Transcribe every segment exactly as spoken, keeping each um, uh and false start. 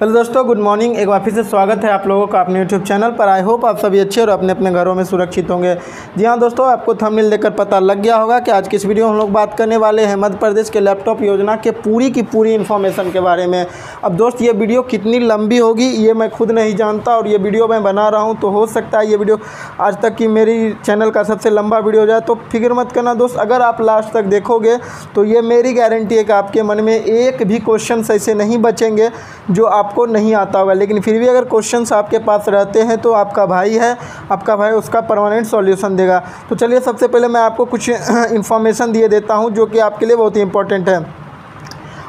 Hello दोस्तों, good morning. एक बार फिर से स्वागत है आप लोगों का अपने यूट्यूब चैनल पर। आई होप आप सभी अच्छे और अपने अपने घरों में सुरक्षित होंगे। जी हाँ दोस्तों, आपको थंबनेल देखकर पता लग गया होगा कि आज की इस वीडियो हम लोग बात करने वाले हैं मध्य प्रदेश के लैपटॉप योजना के पूरी की पूरी इन्फॉर्मेशन के बारे में। अब दोस्त, ये वीडियो कितनी लंबी होगी ये मैं खुद नहीं जानता और ये वीडियो मैं बना रहा हूँ, तो हो सकता है ये वीडियो आज तक की मेरी चैनल का सबसे लंबा वीडियो हो जाए। तो फिक्र मत करना दोस्त, अगर आप लास्ट तक देखोगे तो ये मेरी गारंटी है कि आपके मन में एक भी क्वेश्चन ऐसे नहीं बचेंगे जो आपको नहीं आता होगा। लेकिन फिर भी अगर क्वेश्चंस आपके पास रहते हैं तो आपका भाई है, आपका भाई उसका परमानेंट सॉल्यूशन देगा। तो चलिए, सबसे पहले मैं आपको कुछ इन्फॉर्मेशन दिए देता हूं जो कि आपके लिए बहुत ही इंपॉर्टेंट है,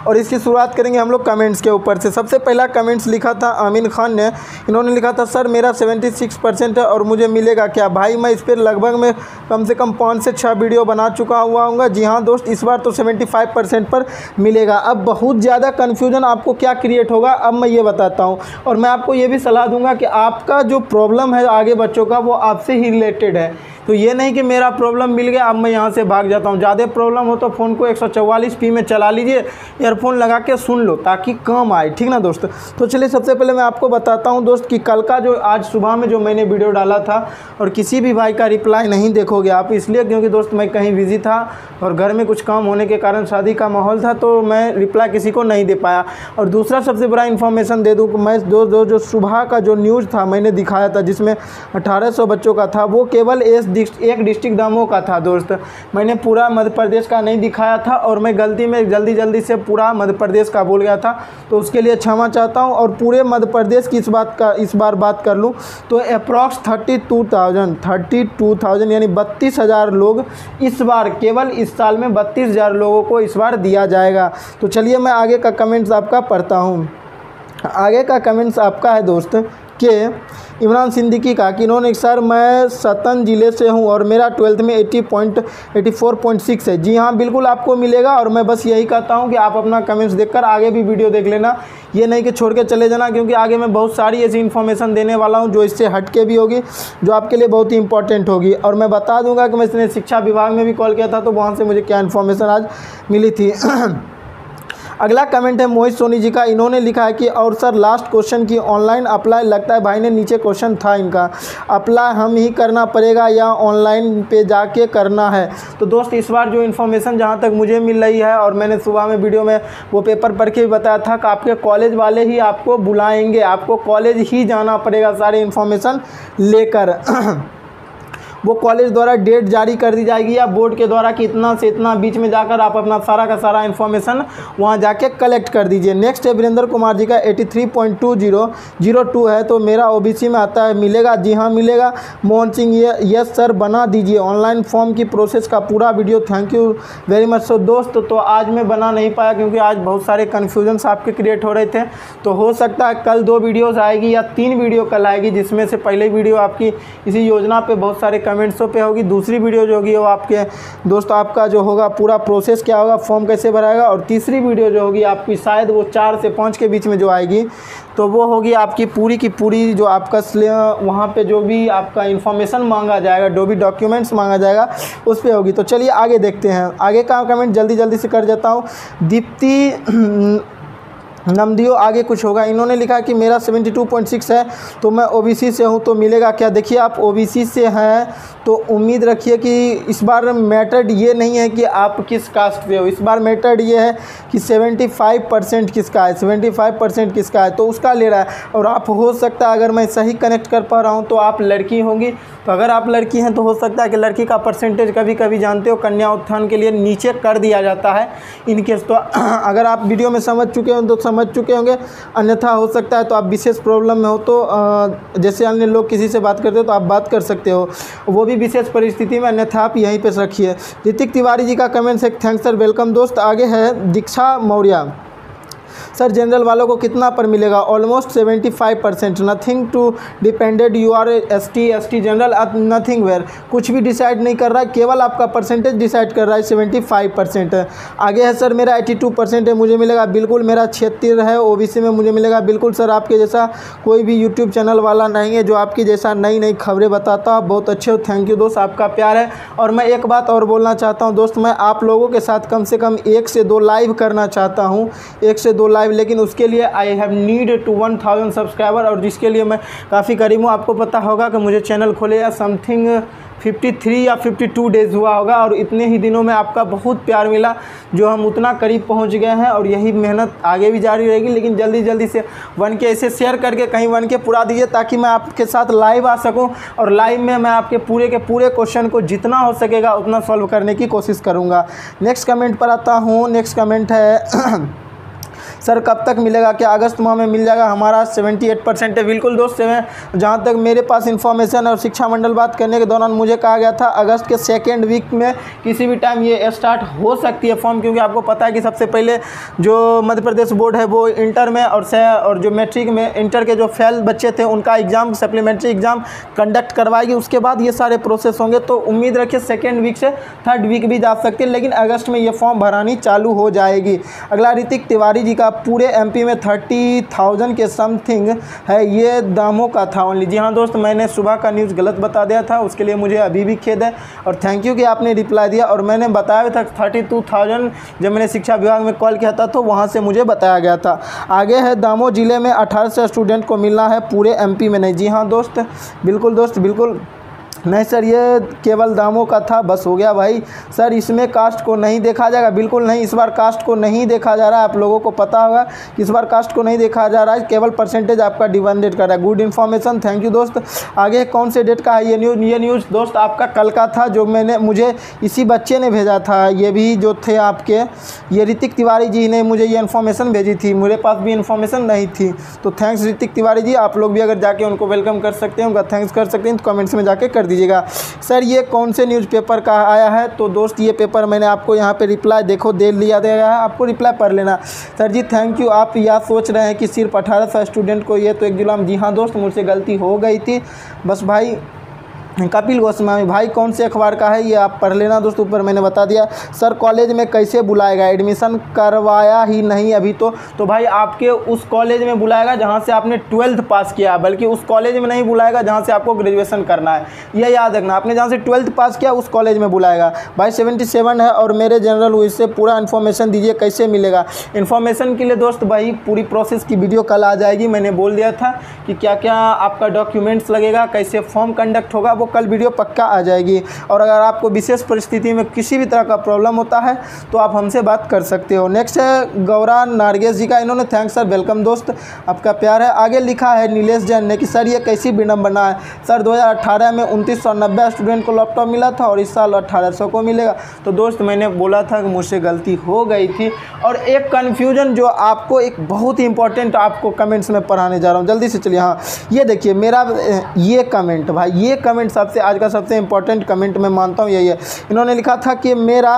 और इसकी शुरुआत करेंगे हम लोग कमेंट्स के ऊपर से। सबसे पहला कमेंट्स लिखा था आमिन खान ने। इन्होंने लिखा था, सर मेरा छिहत्तर परसेंट है और मुझे मिलेगा क्या? भाई मैं इस पर लगभग मैं कम से कम पाँच से छः वीडियो बना चुका हुआ हूँ। जी हाँ दोस्त, इस बार तो पचहत्तर परसेंट पर मिलेगा। अब बहुत ज़्यादा कन्फ्यूजन आपको क्या क्रिएट होगा, अब मैं ये बताता हूँ। और मैं आपको ये भी सलाह दूँगा कि आपका जो प्रॉब्लम है आगे बच्चों का, वो आपसे ही रिलेटेड है। तो ये नहीं कि मेरा प्रॉब्लम मिल गया अब मैं यहाँ से भाग जाता हूँ। ज़्यादा प्रॉब्लम हो तो फ़ोन को एक सौ चौवालीस पी में चला लीजिए, एयरफोन लगा के सुन लो ताकि काम आए, ठीक ना दोस्त। तो चलिए, सबसे पहले मैं आपको बताता हूँ दोस्त कि कल का जो आज सुबह में जो मैंने वीडियो डाला था, और किसी भी भाई का रिप्लाई नहीं देखोगे आप, इसलिए क्योंकि दोस्त मैं कहीं बिजी था और घर में कुछ काम होने के कारण शादी का माहौल था, तो मैं रिप्लाई किसी को नहीं दे पाया। और दूसरा सबसे बड़ा इन्फॉर्मेशन दे दूँ कि मैं दोस्त दो जो सुबह का जो न्यूज़ था मैंने दिखाया था जिसमें अठारह सौ बच्चों का था, वो केवल एस एक डिस्ट्रिक्ट दमोह का था दोस्त। मैंने पूरा मध्य प्रदेश का नहीं दिखाया था और मैं गलती में जल्दी जल्दी से पूरा मध्य प्रदेश का बोल गया था, तो उसके लिए क्षमा चाहता हूं। और पूरे मध्य प्रदेश की इस बात का इस बार बात कर लूं तो approx thirty two thousand thirty two thousand यानी बत्तीस हज़ार लोग इस बार, केवल इस साल में बत्तीस हज़ार लोगों को इस बार दिया जाएगा। तो चलिए, मैं आगे का कमेंट्स आपका पढ़ता हूँ। आगे का कमेंट्स आपका है दोस्त के इमरान सिद्दीकी का, कि इन्होंने सर मैं सतन ज़िले से हूं और मेरा ट्वेल्थ में अस्सी point eighty four point six है। जी हाँ, बिल्कुल आपको मिलेगा। और मैं बस यही कहता हूं कि आप अपना कमेंट्स देखकर आगे भी वीडियो देख लेना, ये नहीं कि छोड़ के चले जाना, क्योंकि आगे मैं बहुत सारी ऐसी इन्फॉर्मेशन देने वाला हूँ जो इससे हट के भी होगी, जो आपके लिए बहुत ही इंपॉर्टेंट होगी। और मैं बता दूँगा कि मैं इसने शिक्षा विभाग में भी कॉल किया था तो वहाँ से मुझे क्या इन्फॉर्मेशन आज मिली थी। अगला कमेंट है मोहित सोनी जी का। इन्होंने लिखा है कि और सर लास्ट क्वेश्चन की ऑनलाइन अप्लाई, लगता है भाई ने नीचे क्वेश्चन था इनका, अप्लाई हम ही करना पड़ेगा या ऑनलाइन पे जाके करना है? तो दोस्त, इस बार जो इन्फॉर्मेशन जहां तक मुझे मिल रही है, और मैंने सुबह में वीडियो में वो पेपर पढ़ के भी बताया था कि आपके कॉलेज वाले ही आपको बुलाएँगे, आपको कॉलेज ही जाना पड़ेगा सारी इन्फॉर्मेशन लेकर। वो कॉलेज द्वारा डेट जारी कर दी जाएगी या बोर्ड के द्वारा कि इतना से इतना बीच में जाकर आप अपना सारा का सारा इन्फॉर्मेशन वहां जाके कलेक्ट कर दीजिए। नेक्स्ट है वीरेंद्र कुमार जी का, तिरासी पॉइंट दो शून्य शून्य दो है तो मेरा ओबीसी में आता है, मिलेगा? जी हाँ मिलेगा। मोहन सिंह, ये यस सर बना दीजिए ऑनलाइन फॉर्म की प्रोसेस का पूरा video, thank you very much. So दोस्त, तो आज मैं बना नहीं पाया क्योंकि आज बहुत सारे कन्फ्यूजन्स आपके क्रिएट हो रहे थे, तो हो सकता है कल दो वीडियोज़ आएगी या तीन वीडियो कल आएगी, जिसमें से पहले वीडियो आपकी इसी योजना पर बहुत सारे कमेंट्सों पे होगी, दूसरी वीडियो जो होगी वो आपके दोस्तों आपका जो होगा पूरा प्रोसेस क्या होगा, फॉर्म कैसे भराएगा, और तीसरी वीडियो जो होगी आपकी शायद वो चार से पाँच के बीच में जो आएगी, तो वो होगी आपकी पूरी की पूरी जो आपका वहाँ पे जो भी आपका इन्फॉर्मेशन मांगा जाएगा, जो भी डॉक्यूमेंट्स मांगा जाएगा उस पर होगी। तो चलिए आगे देखते हैं। आगे का कमेंट जल्दी जल्दी से कर जाता हूँ। दीप्ति नमदियो आगे कुछ होगा। इन्होंने लिखा कि मेरा बहत्तर पॉइंट सिक्स है तो मैं ओबीसी से हूं, तो मिलेगा क्या? देखिए, आप ओबीसी से हैं तो उम्मीद रखिए कि इस बार मैटर्ड ये नहीं है कि आप किस कास्ट से हो, इस बार मैटर्ड ये है कि पचहत्तर परसेंट किसका है, पचहत्तर परसेंट किसका है, तो उसका ले रहा है। और आप हो सकता है, अगर मैं सही कनेक्ट कर पा रहा हूँ तो आप लड़की होंगी, तो अगर आप लड़की हैं तो हो सकता है कि लड़की का परसेंटेज कभी कभी जानते हो कन्या उत्थान के लिए नीचे कर दिया जाता है इनकेस, तो अगर आप वीडियो में समझ चुके हो तो समझ चुके होंगे, अन्यथा हो सकता है तो आप विशेष प्रॉब्लम में हो तो जैसे अन्य लोग किसी से बात करते हो तो आप बात कर सकते हो, वो भी विशेष परिस्थिति में, अन्यथा आप यहीं पर रखिए। ऋतिक तिवारी जी का कमेंट्स है, थैंक्स सर वेलकम दोस्त। आगे है दीक्षा मौर्या, सर जनरल वालों को कितना पर मिलेगा? ऑलमोस्ट पचहत्तर percent, nothing to depended, U R S T S T general nothing where, कुछ भी डिसाइड नहीं कर रहा है, केवल आपका परसेंटेज डिसाइड कर रहा है पचहत्तर परसेंट। आगे है सर मेरा बयासी परसेंट है, मुझे मिलेगा? बिल्कुल। मेरा छिहत्तर है ओबीसी में, मुझे मिलेगा? बिल्कुल सर, आपके जैसा कोई भी यूट्यूब चैनल वाला नहीं है जो आपके जैसा नई नई खबरें बताता है, बहुत अच्छे हो, थैंक यू दोस्त, आपका प्यार है। और मैं एक बात और बोलना चाहता हूँ दोस्त, मैं आप लोगों के साथ कम से कम एक से दो लाइव करना चाहता हूँ, एक से दो गो लाइव, लेकिन उसके लिए I have need to one thousand subscriber, और जिसके लिए मैं काफ़ी करीब हूँ। आपको पता होगा कि मुझे चैनल खोले या समथिंग तिरेपन या बावन डेज़ हुआ होगा, और इतने ही दिनों में आपका बहुत प्यार मिला जो हम उतना करीब पहुंच गए हैं, और यही मेहनत आगे भी जारी रहेगी। लेकिन जल्दी जल्दी से वन के ऐसे शेयर करके कहीं वन के पूरा दीजिए, ताकि मैं आपके साथ लाइव आ सकूं, और लाइव में मैं आपके पूरे के पूरे क्वेश्चन को जितना हो सकेगा उतना सॉल्व करने की कोशिश करूँगा। नेक्स्ट कमेंट पर आता हूँ। नेक्स्ट कमेंट है, सर कब तक मिलेगा, क्या अगस्त माह में मिल जाएगा? हमारा अठहत्तर परसेंट है। बिल्कुल दोस्त, जहाँ तक मेरे पास इन्फॉर्मेशन और शिक्षा मंडल बात करने के दौरान मुझे कहा गया था अगस्त के सेकेंड वीक में किसी भी टाइम ये स्टार्ट हो सकती है फॉर्म, क्योंकि आपको पता है कि सबसे पहले जो मध्य प्रदेश बोर्ड है वो इंटर में और और जो मैट्रिक में इंटर के जो फेल बच्चे थे उनका एग्ज़ाम सप्लीमेंट्री एग्ज़ाम कंडक्ट करवाएगी। उसके बाद ये सारे प्रोसेस होंगे, तो उम्मीद रखिए सेकेंड वीक से थर्ड वीक भी जा सकती है, लेकिन अगस्त में ये फॉर्म भरानी चालू हो जाएगी। अगला ऋतिक तिवारी जी का पूरे एमपी में थर्टी थाउजेंड के समथिंग है, ये दामों का था ओनली। जी हाँ दोस्त, मैंने सुबह का न्यूज़ गलत बता दिया था, उसके लिए मुझे अभी भी खेद है, और थैंक यू कि आपने रिप्लाई दिया। और मैंने बताया था थर्टी टू थाउजेंड जब मैंने शिक्षा विभाग में कॉल किया था तो वहाँ से मुझे बताया गया था। आगे है, दामों ज़िले में अठारह सौ स्टूडेंट को मिलना है पूरे एम पी में। नहीं जी हाँ दोस्त, बिल्कुल दोस्त बिल्कुल नहीं सर, ये केवल दामों का था, बस हो गया भाई। सर इसमें कास्ट को नहीं देखा जाएगा? बिल्कुल नहीं, इस बार कास्ट को नहीं देखा जा रहा है। आप लोगों को पता होगा कि इस बार कास्ट को नहीं देखा जा रहा है, केवल परसेंटेज आपका डिवाइडेड कर रहा है। गुड इन्फॉर्मेशन, थैंक यू दोस्त। आगे कौन से डेट का है ये न्यूज़? ये न्यूज़ दोस्त आपका कल का था, जो मैंने मुझे इसी बच्चे ने भेजा था। ये भी जो थे आपके, ये ऋतिक तिवारी जी ने मुझे ये इन्फॉर्मेशन भेजी थी, मेरे पास भी इन्फॉर्मेशन नहीं थी। तो थैंक्स ऋतिक तिवारी जी, आप लोग भी अगर जाके उनको वेलकम कर सकते हैं, उनका थैंक्स कर सकते हैं, तो कमेंट्स में जाके कर दीजिएगा। सर ये कौन से न्यूज़पेपर का आया है? तो दोस्त ये पेपर मैंने आपको यहाँ पे रिप्लाई देखो दे लिया गया है, आपको रिप्लाई पढ़ लेना। सर जी थैंक यू, आप यह सोच रहे हैं कि सिर्फ अठारह सौ स्टूडेंट को ये तो एक जुलाम। जी हाँ दोस्त, मुझसे गलती हो गई थी बस भाई। कपिल गोस्वामी भाई कौन से अखबार का है ये आप पढ़ लेना दोस्तों, ऊपर मैंने बता दिया। सर कॉलेज में कैसे बुलाएगा, एडमिशन करवाया ही नहीं अभी तो? तो भाई आपके उस कॉलेज में बुलाएगा जहाँ से आपने ट्वेल्थ पास किया, बल्कि उस कॉलेज में नहीं बुलाएगा जहाँ से आपको ग्रेजुएशन करना है, यह याद रखना। आपने जहाँ से ट्वेल्थ पास किया उस कॉलेज में बुलाएगा। भाई सेवेंटी सेवन है और मेरे जनरल हुई से पूरा इन्फॉर्मेशन दीजिए, कैसे मिलेगा? इन्फॉर्मेशन के लिए दोस्त भाई पूरी प्रोसेस की वीडियो कल आ जाएगी। मैंने बोल दिया था कि क्या क्या आपका डॉक्यूमेंट्स लगेगा, कैसे फॉर्म कंडक्ट होगा, वो कल वीडियो पक्का आ जाएगी। और अगर आपको विशेष परिस्थिति में किसी भी तरह का प्रॉब्लम होता है तो आप हमसे बात कर सकते हो। नेक्स्ट है गौरा नार्गेश जी का, इन्होंने थैंक्स सर, वेलकम दोस्त, आपका प्यार है। आगे लिखा है नीलेश जैन ने कि सर ये कैसी विडम्बना है, सर दो हज़ार अठारह में उनतीस सौ नब्बे स्टूडेंट को लैपटॉप मिला था और इस साल अट्ठारह सौ को मिलेगा। तो दोस्त मैंने बोला था कि मुझसे गलती हो गई थी, और एक कन्फ्यूजन जो आपको एक बहुत ही इंपॉर्टेंट आपको कमेंट्स में पढ़ाने जा रहा हूँ, जल्दी से चलिए। हाँ ये देखिए मेरा ये कमेंट, भाई ये कमेंट सबसे आज का सबसे इंपॉर्टेंट कमेंट मैं मानता हूँ यही है। इन्होंने लिखा था कि मेरा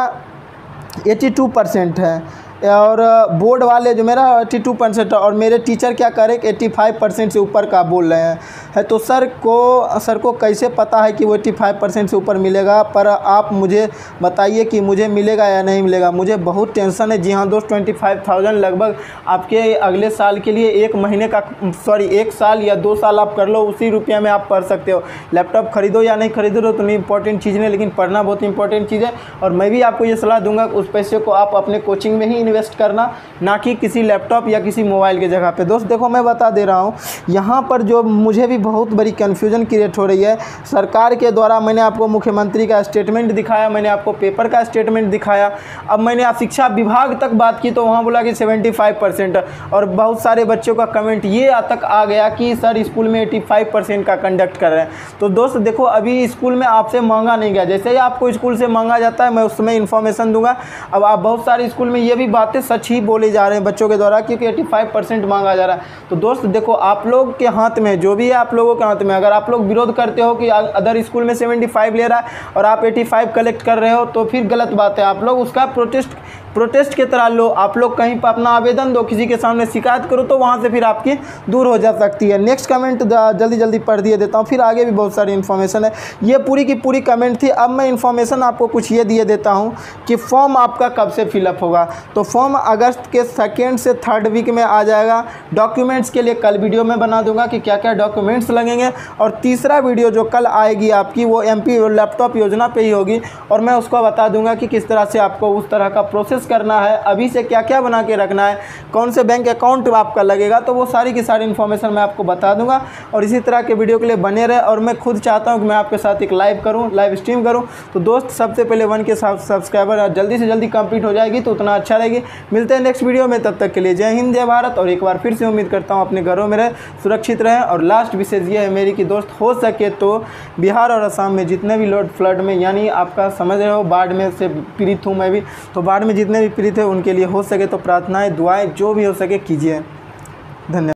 बयासी परसेंट है और बोर्ड वाले जो मेरा बयासी परसेंट और मेरे टीचर क्या करें पचासी परसेंट से ऊपर का बोल रहे हैं है, तो सर को सर को कैसे पता है कि वो पचासी परसेंट से ऊपर मिलेगा? पर आप मुझे बताइए कि मुझे मिलेगा या नहीं मिलेगा, मुझे बहुत टेंशन है। जी हाँ दोस्त, पच्चीस हज़ार लगभग आपके अगले साल के लिए एक महीने का सॉरी एक साल या दो साल आप कर लो, उसी रुपया में आप पढ़ सकते हो। लैपटॉप खरीदो या नहीं खरीदो तो नहीं इंपॉर्टेंट चीज़ नहीं, लेकिन पढ़ना बहुत इंपॉर्टेंट चीज़ है। और मैं भी आपको ये सलाह दूंगा उस पैसे को आप अपने कोचिंग में ही इन्वेस्ट करना, ना कि किसी लैपटॉप या किसी मोबाइल के जगह पे। दोस्त देखो मैं बता दे रहा हूँ, यहाँ पर जो मुझे भी बहुत बड़ी कन्फ्यूजन क्रिएट हो रही है। सरकार के द्वारा मैंने आपको मुख्यमंत्री का स्टेटमेंट दिखाया, मैंने आपको पेपर का स्टेटमेंट दिखाया, अब मैंने आप शिक्षा विभाग तक बात की तो वहाँ बोला कि सेवेंटी फाइव परसेंट, और बहुत सारे बच्चों का कमेंट ये तक आ गया कि सर स्कूल में एट्टी फाइव परसेंट का कंडक्ट कर रहे हैं। तो दोस्त देखो अभी स्कूल में आपसे मांगा नहीं गया, जैसे ही आपको स्कूल से मांगा जाता है मैं उसमें इन्फॉर्मेशन दूंगा। अब आप बहुत सारे स्कूल में ये भी बातें सच ही बोले जा रहे हैं बच्चों के द्वारा, क्योंकि पचासी परसेंट मांगा जा रहा है। तो दोस्त देखो आप लोग के हाथ में जो भी है, आप लोगों के हाथ में। अगर आप लोग विरोध करते हो कि अदर स्कूल में पचहत्तर ले रहा है और आप पचासी कलेक्ट कर रहे हो तो फिर गलत बात है। आप लोग उसका प्रोटेस्ट प्रोटेस्ट की तरह लो, आप लोग कहीं पर अपना आवेदन दो, किसी के सामने शिकायत करो, तो वहाँ से फिर आपकी दूर हो जा सकती है। नेक्स्ट कमेंट जल्दी जल्दी पढ़ दिए देता हूँ, फिर आगे भी बहुत सारी इन्फॉर्मेशन है। ये पूरी की पूरी कमेंट थी। अब मैं इन्फॉर्मेशन आपको कुछ ये दिए देता हूँ कि फॉर्म आपका कब से फिलअप होगा। तो फॉर्म अगस्त के सेकेंड से थर्ड वीक में आ जाएगा। डॉक्यूमेंट्स के लिए कल वीडियो में बना दूंगा कि क्या क्या डॉक्यूमेंट्स लगेंगे, और तीसरा वीडियो जो कल आएगी आपकी वो एम पी लैपटॉप योजना पर ही होगी, और मैं उसको बता दूँगा कि किस तरह से आपको उस तरह का प्रोसेस रिसर्च करना है, अभी से क्या क्या बना के रखना है, कौन से बैंक अकाउंट आपका लगेगा, तो वो सारी की सारी इन्फॉर्मेशन मैं आपको बता दूंगा। और इसी तरह के वीडियो के लिए बने रहे, और मैं खुद चाहता हूँ कि मैं आपके साथ एक लाइव करूँ, लाइव स्ट्रीम करूँ। तो दोस्त सबसे पहले वन के सब्सक्राइबर जल्दी से जल्दी कंप्लीट हो जाएगी तो उतना अच्छा रहेगी। मिलते हैं नेक्स्ट वीडियो में, तब तक के लिए जय हिंद जय भारत। और एक बार फिर से उम्मीद करता हूँ अपने घरों में रहें, सुरक्षित रहें। और लास्ट विशेष ये है मेरी कि दोस्त हो सके तो बिहार और असम में जितने भी लोग फ्लड में, यानी आपका समझ रहे हो बाढ़ में से पीड़ित हूँ मैं भी, तो बाढ़ में जितने भी पीड़ित हैं उनके लिए हो सके तो प्रार्थनाएं दुआएं जो भी हो सके कीजिए। धन्यवाद।